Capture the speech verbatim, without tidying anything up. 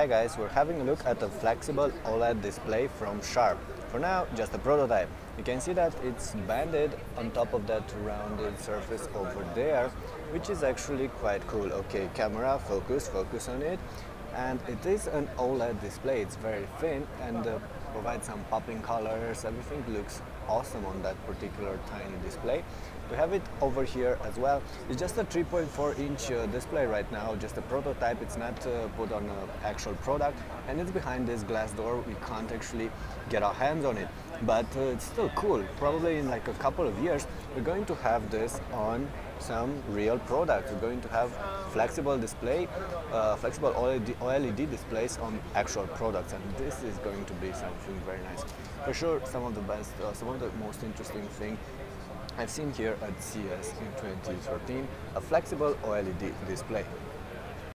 Hi guys, we're having a look at a flexible OLED display from Sharp. For now, just a prototype. You can see that it's banded on top of that rounded surface over there, which is actually quite cool. Okay, camera, focus, focus on it. And it is an OLED display, it's very thin and uh, provides some popping colors. Everything looks awesome on that particular tiny display. We have it over here as well. It's just a three point four inch uh, display right now, just a prototype. It's not uh, put on an actual product, and it's behind this glass door. We can't actually get our hands on it, but uh, it's still cool. Probably in like a couple of years we're going to have this on some real products. We're going to have flexible display, uh, flexible O L E D displays on actual products, and this is going to be something very nice. For sure, some of the best, uh, some of the most interesting thing I've seen here at C E S in twenty thirteen, a flexible O L E D display.